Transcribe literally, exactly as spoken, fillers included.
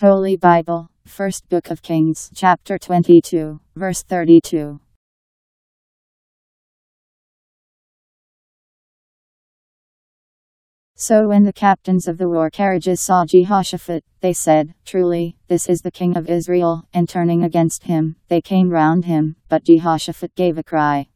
Holy Bible, First Book of Kings, chapter twenty-two, verse thirty-two. So when the captains of the war carriages saw Jehoshaphat, they said, "Truly, this is the king of Israel," and turning against him, they came round him, but Jehoshaphat gave a cry,